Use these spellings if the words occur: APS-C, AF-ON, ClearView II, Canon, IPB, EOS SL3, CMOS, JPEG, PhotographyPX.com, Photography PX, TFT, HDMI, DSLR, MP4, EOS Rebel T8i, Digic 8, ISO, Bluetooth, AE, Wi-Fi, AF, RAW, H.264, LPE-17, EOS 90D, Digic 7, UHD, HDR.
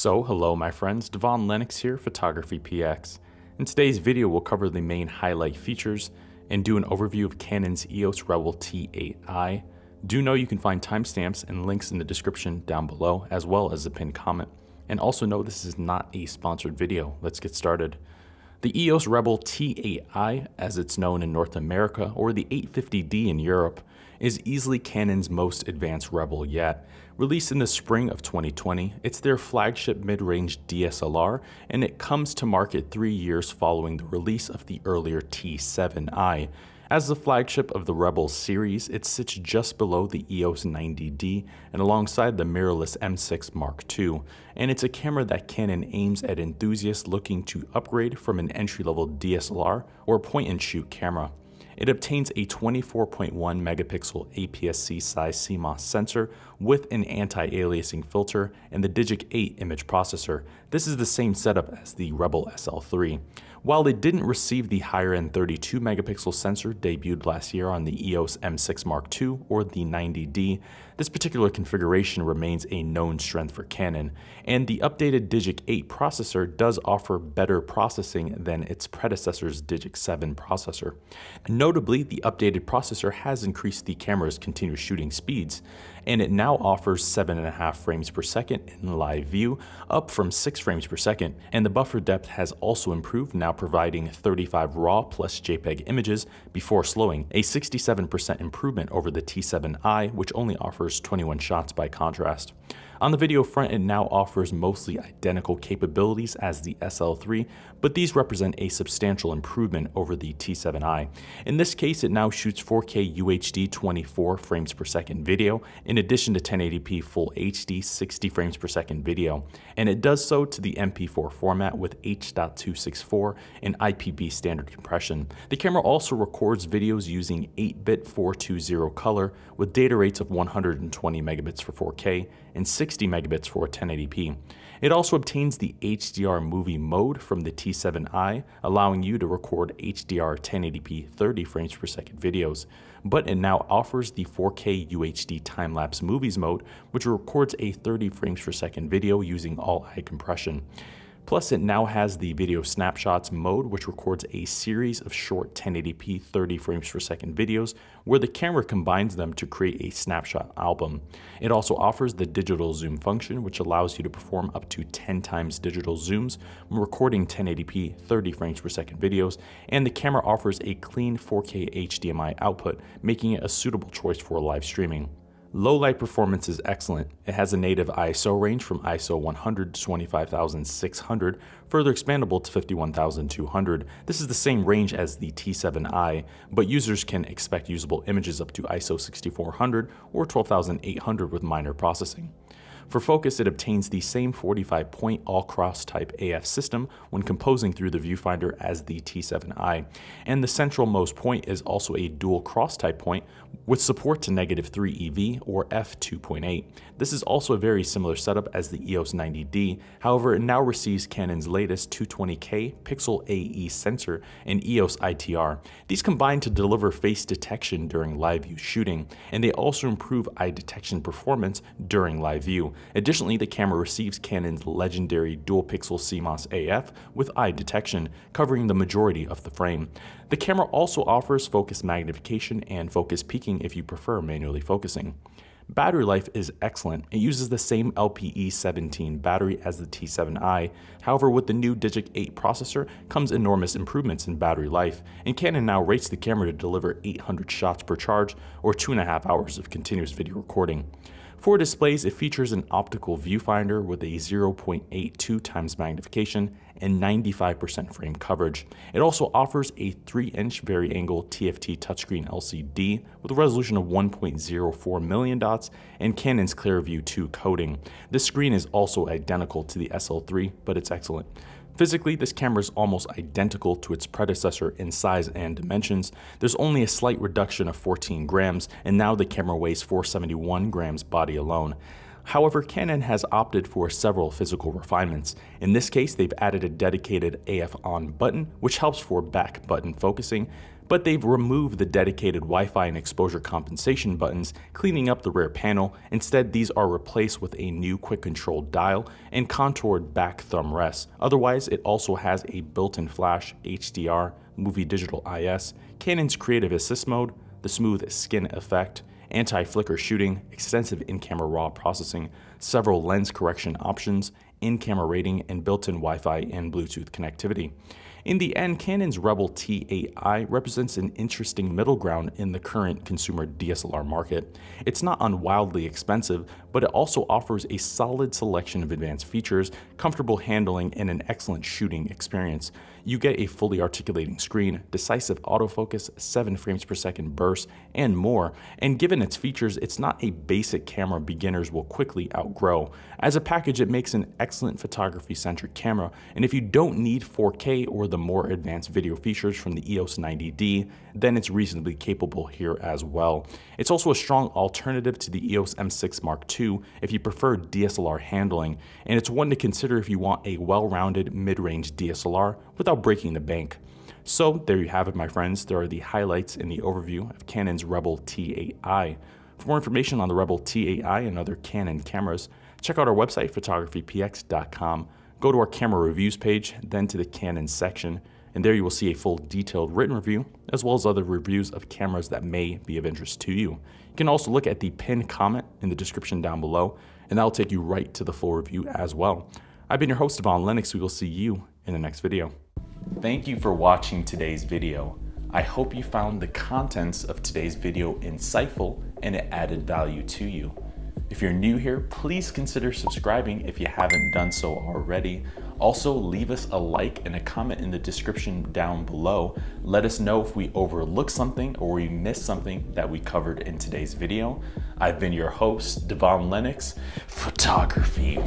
So hello my friends, Devaun Lennox here, Photography PX. In today's video we'll cover the main highlight features and do an overview of Canon's EOS Rebel T8i. Do know you can find timestamps and links in the description down below as well as the pinned comment. And also know this is not a sponsored video. Let's get started. The EOS Rebel T8i, as it's known in North America, or the 850D in Europe, is easily Canon's most advanced Rebel yet. Released in the spring of 2020, it's their flagship mid-range DSLR, and it comes to market 3 years following the release of the earlier T7i. As the flagship of the Rebel series, it sits just below the EOS 90D and alongside the mirrorless M6 Mark II, and it's a camera that Canon aims at enthusiasts looking to upgrade from an entry-level DSLR or point-and-shoot camera. It obtains a 24.1 megapixel APS-C size CMOS sensor with an anti-aliasing filter and the Digic 8 image processor. This is the same setup as the Rebel SL3. While it didn't receive the higher-end 32 megapixel sensor debuted last year on the EOS M6 Mark II or the 90D, this particular configuration remains a known strength for Canon, and the updated Digic 8 processor does offer better processing than its predecessor's Digic 7 processor. Notably, the updated processor has increased the camera's continuous shooting speeds, and it now offers 7.5 frames per second in live view, up from 6 frames per second, and the buffer depth has also improved, now providing 35 RAW plus JPEG images before slowing, a 67% improvement over the T7i, which only offers 21 shots by contrast. On the video front, it now offers mostly identical capabilities as the SL3, but these represent a substantial improvement over the T7i. In this case, it now shoots 4K UHD 24 frames per second video, in addition to 1080p full HD 60 frames per second video, and it does so to the MP4 format with H.264 and IPB standard compression. The camera also records videos using 8-bit 420 color with data rates of 120 megabits for 4K and 60 megabits for 1080p. It also obtains the HDR movie mode from the T7i, allowing you to record HDR 1080p 30 frames per second videos, but it now offers the 4K UHD time-lapse movies mode, which records a 30 frames per second video using all-eye compression. Plus, it now has the video snapshots mode, which records a series of short 1080p 30 frames per second videos where the camera combines them to create a snapshot album. It also offers the digital zoom function, which allows you to perform up to 10 times digital zooms when recording 1080p 30 frames per second videos, and the camera offers a clean 4K HDMI output, making it a suitable choice for live streaming. Low light performance is excellent. It has a native ISO range from ISO 100 to 25,600, further expandable to 51,200. This is the same range as the T7i, but users can expect usable images up to ISO 6400 or 12,800 with minor processing. For focus, it obtains the same 45-point all-cross type AF system when composing through the viewfinder as the T7i, and the centralmost point is also a dual cross type point with support to -3 EV or f/2.8. This is also a very similar setup as the EOS 90D, however it now receives Canon's latest 220K pixel AE sensor and EOS ITR. These combine to deliver face detection during live view shooting, and they also improve eye detection performance during live view. Additionally, the camera receives Canon's legendary dual-pixel CMOS AF with eye detection, covering the majority of the frame. The camera also offers focus magnification and focus peaking if you prefer manually focusing. Battery life is excellent. It uses the same LPE-17 battery as the T7i, however with the new Digic 8 processor comes enormous improvements in battery life, and Canon now rates the camera to deliver 800 shots per charge or 2.5 hours of continuous video recording. For displays, it features an optical viewfinder with a 0.82 times magnification and 95% frame coverage. It also offers a 3-inch vari-angle TFT touchscreen LCD with a resolution of 1.04 million dots and Canon's ClearView II coating. This screen is also identical to the SL3, but it's excellent. Physically, this camera is almost identical to its predecessor in size and dimensions. There's only a slight reduction of 14 grams, and now the camera weighs 471 grams body alone. However, Canon has opted for several physical refinements. In this case, they've added a dedicated AF-ON button, which helps for back button focusing, but they've removed the dedicated Wi-Fi and exposure compensation buttons, cleaning up the rear panel. Instead, these are replaced with a new quick control dial and contoured back thumb rests. Otherwise, it also has a built-in flash, HDR, movie digital IS, Canon's creative assist mode, the smooth skin effect, anti-flicker shooting, extensive in-camera RAW processing, several lens correction options, in-camera rating, and built-in Wi-Fi and Bluetooth connectivity. In the end, Canon's Rebel T8i represents an interesting middle ground in the current consumer DSLR market. It's not unwildly expensive, but it also offers a solid selection of advanced features, comfortable handling, and an excellent shooting experience. You get a fully articulating screen, decisive autofocus, 7 frames per second bursts, and more, and given its features, it's not a basic camera beginners will quickly outgrow. As a package, it makes an excellent photography-centric camera, and if you don't need 4K or the more advanced video features from the EOS 90D, then it's reasonably capable here as well. It's also a strong alternative to the EOS M6 Mark II if you prefer DSLR handling, and it's one to consider if you want a well-rounded mid-range DSLR without breaking the bank. So there you have it, my friends. There are the highlights in the overview of Canon's Rebel T8i. For more information on the Rebel T8i and other Canon cameras, check out our website, PhotographyPX.com. Go to our camera reviews page, then to the Canon section, and there you will see a full detailed written review, as well as other reviews of cameras that may be of interest to you. You can also look at the pinned comment in the description down below, and that'll take you right to the full review as well. I've been your host, Devaun Lennox. We will see you in the next video. Thank you for watching today's video. I hope you found the contents of today's video insightful and it added value to you. If you're new here, please consider subscribing if you haven't done so already. Also, leave us a like and a comment in the description down below. Let us know if we overlooked something or we missed something that we covered in today's video. I've been your host, Devaun Lennox, Photography.